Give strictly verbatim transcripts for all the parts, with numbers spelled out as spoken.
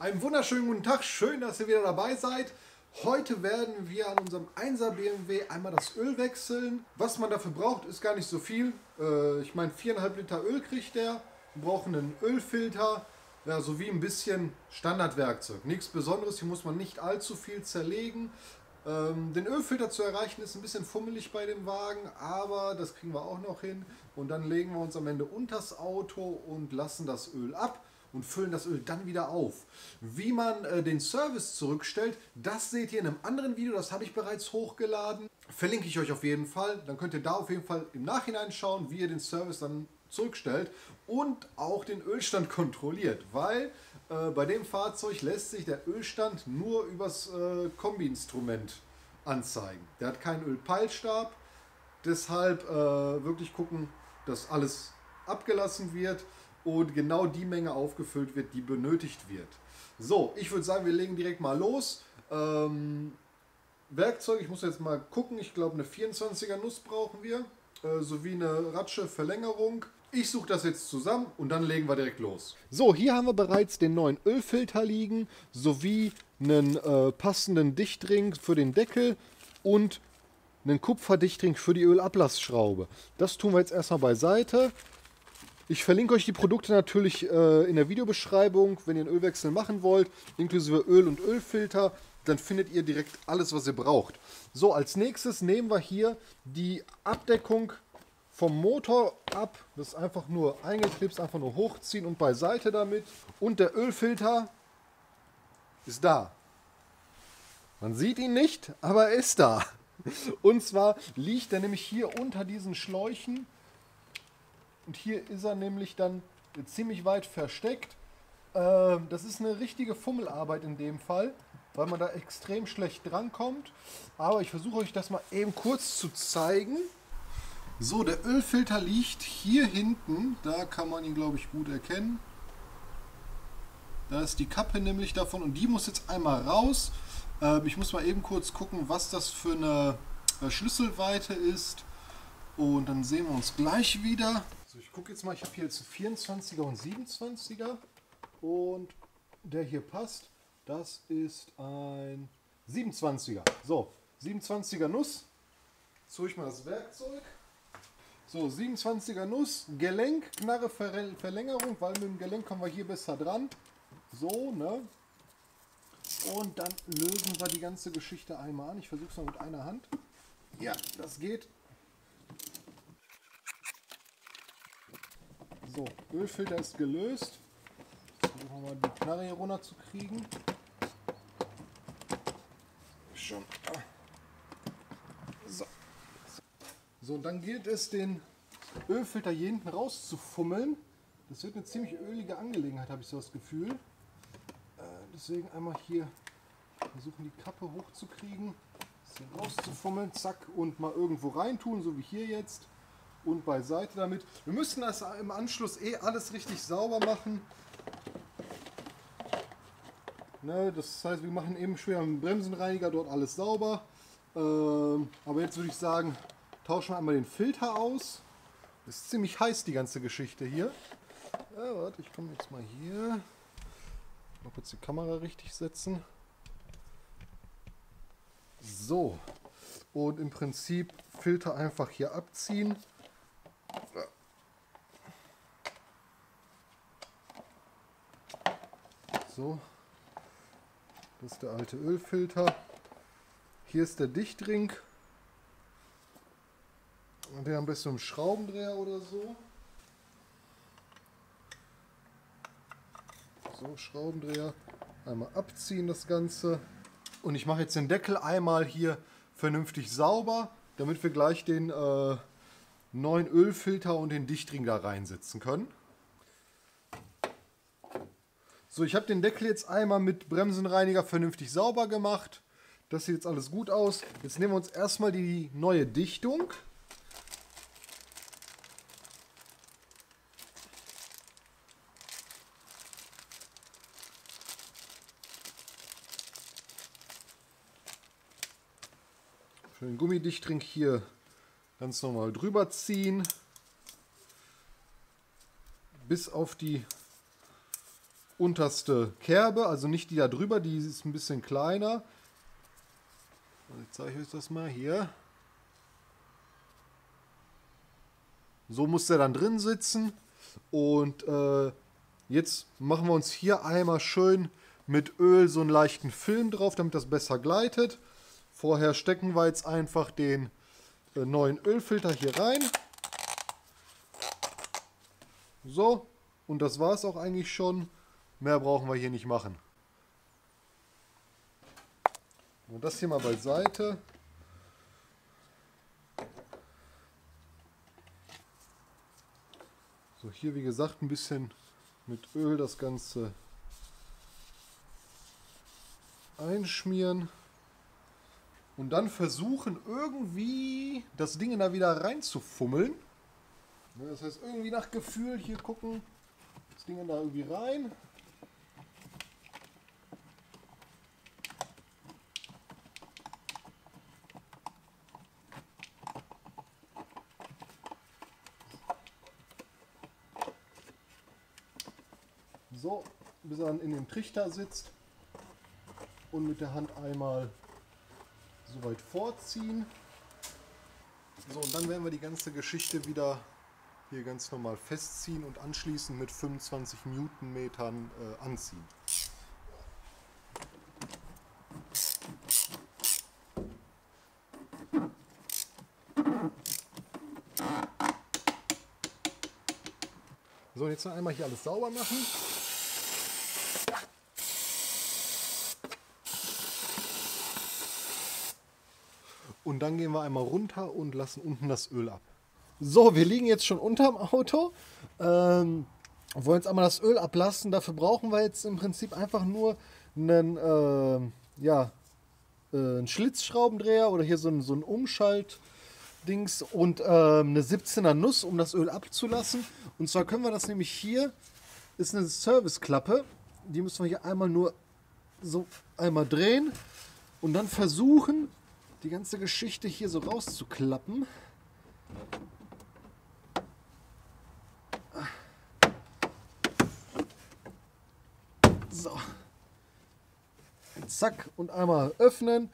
Einen wunderschönen guten Tag, schön, dass ihr wieder dabei seid. Heute werden wir an unserem Einser B M W einmal das Öl wechseln. Was man dafür braucht, ist gar nicht so viel. Ich meine, vier Komma fünf Liter Öl kriegt der. Wir brauchen einen Ölfilter, ja, sowie ein bisschen Standardwerkzeug. Nichts Besonderes, hier muss man nicht allzu viel zerlegen. Den Ölfilter zu erreichen ist ein bisschen fummelig bei dem Wagen, aber das kriegen wir auch noch hin. Und dann legen wir uns am Ende unters Auto und lassen das Öl ab und füllen das Öl dann wieder auf. Wie man äh, den Service zurückstellt, das seht ihr in einem anderen Video, das habe ich bereits hochgeladen. Verlinke ich euch auf jeden Fall, dann könnt ihr da auf jeden Fall im Nachhinein schauen, wie ihr den Service dann zurückstellt und auch den Ölstand kontrolliert, weil äh, bei dem Fahrzeug lässt sich der Ölstand nur übers äh, Kombi-Instrument anzeigen. Der hat keinen Ölpeilstab, deshalb äh, wirklich gucken, dass alles abgelassen wird und genau die Menge aufgefüllt wird, die benötigt wird. So, ich würde sagen, wir legen direkt mal los. Ähm, Werkzeug, ich muss jetzt mal gucken, ich glaube eine vierundzwanziger Nuss brauchen wir, äh, sowie eine Ratsche Verlängerung. Ich suche das jetzt zusammen und dann legen wir direkt los. So, hier haben wir bereits den neuen Ölfilter liegen, sowie einen äh, passenden Dichtring für den Deckel und einen Kupferdichtring für die Ölablassschraube. Das tun wir jetzt erstmal beiseite. Ich verlinke euch die Produkte natürlich äh, in der Videobeschreibung, wenn ihr einen Ölwechsel machen wollt, inklusive Öl und Ölfilter, dann findet ihr direkt alles, was ihr braucht. So, als nächstes nehmen wir hier die Abdeckung vom Motor ab. Das ist einfach nur eingeknipst, einfach nur hochziehen und beiseite damit. Und der Ölfilter ist da. Man sieht ihn nicht, aber er ist da. Und zwar liegt er nämlich hier unter diesen Schläuchen. Und hier ist er nämlich dann ziemlich weit versteckt. Das ist eine richtige Fummelarbeit in dem Fall, weil man da extrem schlecht drankommt. Aber ich versuche euch das mal eben kurz zu zeigen. So, der Ölfilter liegt hier hinten. Da kann man ihn, glaube ich, gut erkennen. Da ist die Kappe nämlich davon und die muss jetzt einmal raus. Ich muss mal eben kurz gucken, was das für eine Schlüsselweite ist. Und dann sehen wir uns gleich wieder. So, ich gucke jetzt mal, ich habe hier jetzt vierundzwanziger und siebenundzwanziger und der hier passt, das ist ein siebenundzwanziger. So, siebenundzwanziger Nuss, jetzt hole ich mal das Werkzeug. So, siebenundzwanziger Nuss, Gelenk, Knarre, Verlängerung, weil mit dem Gelenk kommen wir hier besser dran. So, ne? Und dann lösen wir die ganze Geschichte einmal an. Ich versuche es mal mit einer Hand. Ja, das geht. So, Ölfilter ist gelöst. Jetzt versuchen wir mal die Knarre hier runter zu kriegen. Schon. So. So, und dann gilt es, den Ölfilter hier hinten rauszufummeln. Das wird eine ziemlich ölige Angelegenheit, habe ich so das Gefühl. Äh, deswegen einmal hier versuchen, die Kappe hochzukriegen, das hier rauszufummeln, zack, und mal irgendwo reintun, so wie hier jetzt. Und beiseite damit. Wir müssen das im Anschluss eh alles richtig sauber machen. Ne, das heißt, wir machen eben schwer einen Bremsenreiniger dort alles sauber. Ähm, aber jetzt würde ich sagen, tauschen wir einmal den Filter aus. Das ist ziemlich heiß, die ganze Geschichte hier. Ja, warte, ich komme jetzt mal hier. Mal kurz die Kamera richtig setzen. So. Und im Prinzip Filter einfach hier abziehen. So, das ist der alte Ölfilter. Hier ist der Dichtring. Und den am besten im Schraubendreher oder so. So, Schraubendreher. Einmal abziehen das Ganze. Und ich mache jetzt den Deckel einmal hier vernünftig sauber, damit wir gleich den äh, neuen Ölfilter und den Dichtring da reinsetzen können. So, ich habe den Deckel jetzt einmal mit Bremsenreiniger vernünftig sauber gemacht. Das sieht jetzt alles gut aus. Jetzt nehmen wir uns erstmal die neue Dichtung. Den Gummidichtring hier ganz normal drüber ziehen, bis auf die unterste Kerbe, also nicht die da drüber, die ist ein bisschen kleiner. Ich zeige euch das mal hier. So muss der dann drin sitzen. Und äh, jetzt machen wir uns hier einmal schön mit Öl so einen leichten Film drauf, damit das besser gleitet. Vorher stecken wir jetzt einfach den äh, neuen Ölfilter hier rein. So, und das war es auch eigentlich schon. Mehr brauchen wir hier nicht machen. Und das hier mal beiseite. So, hier wie gesagt ein bisschen mit Öl das Ganze einschmieren. Und dann versuchen irgendwie das Ding da wieder reinzufummeln. Das heißt irgendwie nach Gefühl hier gucken, das Ding da irgendwie rein. So, bis er dann in dem Trichter sitzt und mit der Hand einmal so weit vorziehen. So, und dann werden wir die ganze Geschichte wieder hier ganz normal festziehen und anschließend mit fünfundzwanzig Newtonmetern äh, anziehen. So, und jetzt noch einmal hier alles sauber machen. Und dann gehen wir einmal runter und lassen unten das Öl ab. So, wir liegen jetzt schon unterm Auto. Ähm, wollen jetzt einmal das Öl ablassen. Dafür brauchen wir jetzt im Prinzip einfach nur einen, äh, ja, äh, einen Schlitzschraubendreher oder hier so ein, so ein Umschaltdings und äh, eine siebzehner Nuss, um das Öl abzulassen. Und zwar können wir das nämlich hier, ist eine Serviceklappe. Die müssen wir hier einmal nur so einmal drehen und dann versuchen, die ganze Geschichte hier so rauszuklappen. So. Zack. Und einmal öffnen.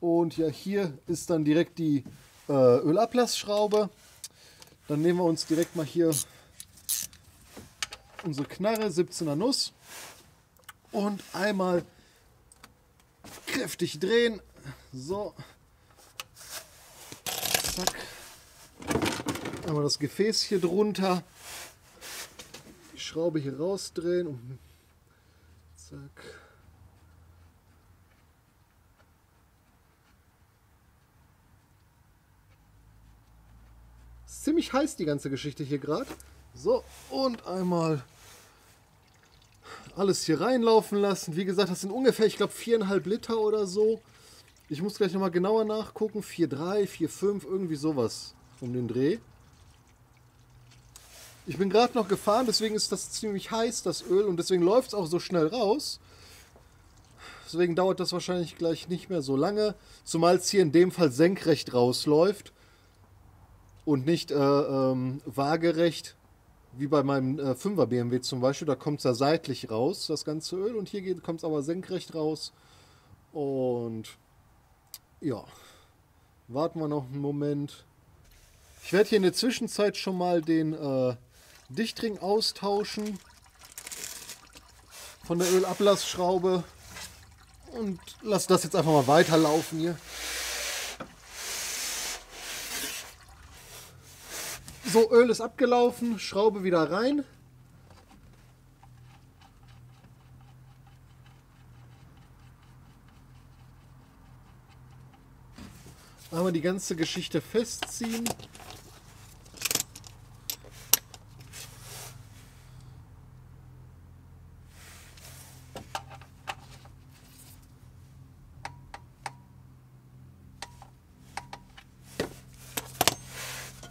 Und ja, hier ist dann direkt die äh, Ölablassschraube. Dann nehmen wir uns direkt mal hier unsere Knarre, siebzehner Nuss. Und einmal kräftig drehen. So. Zack. Einmal das Gefäß hier drunter. Die Schraube hier rausdrehen. Und zack. Ist ziemlich heiß die ganze Geschichte hier gerade. So, und einmal alles hier reinlaufen lassen. Wie gesagt, das sind ungefähr, ich glaube, viereinhalb Liter oder so. Ich muss gleich nochmal genauer nachgucken. vier Komma drei, vier Komma fünf, irgendwie sowas um den Dreh. Ich bin gerade noch gefahren, deswegen ist das ziemlich heiß, das Öl. Und deswegen läuft es auch so schnell raus. Deswegen dauert das wahrscheinlich gleich nicht mehr so lange. Zumal es hier in dem Fall senkrecht rausläuft. Und nicht äh, ähm, waagerecht, wie bei meinem äh, Fünfer B M W zum Beispiel. Da kommt es ja seitlich raus, das ganze Öl. Und hier kommt es aber senkrecht raus. Und ja, warten wir noch einen Moment. Ich werde hier in der Zwischenzeit schon mal den äh, Dichtring austauschen von der Ölablassschraube und lasse das jetzt einfach mal weiterlaufen hier. So, Öl ist abgelaufen, Schraube wieder rein. Einmal die ganze Geschichte festziehen.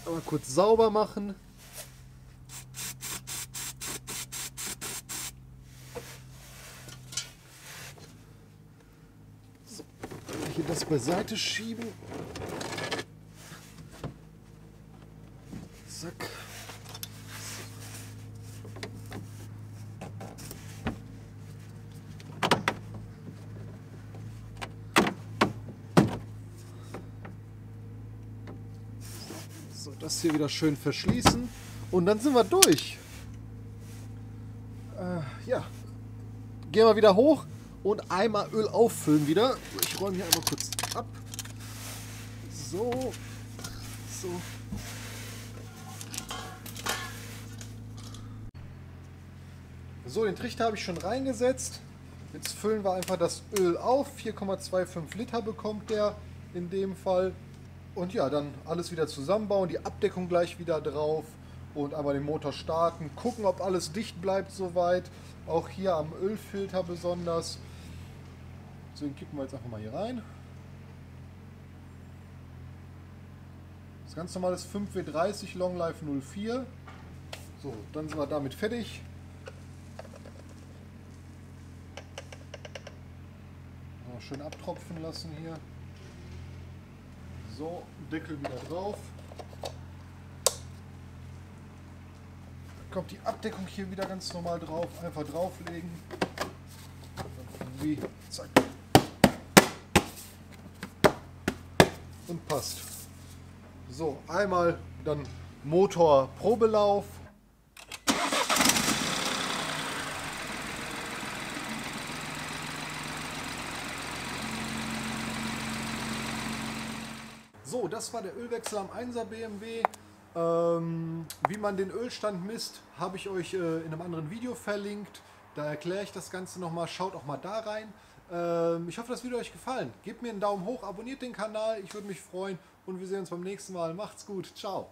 Einmal kurz sauber machen. So, hier das beiseite schieben. das hier wieder schön verschließen und dann sind wir durch. Äh, ja, gehen wir wieder hoch und einmal Öl auffüllen wieder. Ich räume hier einmal kurz ab. So, so. So, den Trichter habe ich schon reingesetzt. Jetzt füllen wir einfach das Öl auf. vier Komma fünfundzwanzig Liter bekommt der in dem Fall. Und ja, dann alles wieder zusammenbauen, die Abdeckung gleich wieder drauf und einmal den Motor starten. Gucken, ob alles dicht bleibt soweit. Auch hier am Ölfilter besonders. Deswegen kippen wir jetzt einfach mal hier rein. Das ganz normale fünf W dreißig Longlife null vier. So, dann sind wir damit fertig. Schön abtropfen lassen hier. So, Deckel wieder drauf. Dann kommt die Abdeckung hier wieder ganz normal drauf. Einfach drauflegen. Wie, zack. Und passt. So, einmal dann Motorprobelauf. So, das war der Ölwechsel am Einser B M W. Ähm, wie man den Ölstand misst, habe ich euch äh, in einem anderen Video verlinkt. Da erkläre ich das Ganze nochmal. Schaut auch mal da rein. Ähm, ich hoffe, das Video euch gefallen. Gebt mir einen Daumen hoch, abonniert den Kanal. Ich würde mich freuen und wir sehen uns beim nächsten Mal. Macht's gut. Ciao.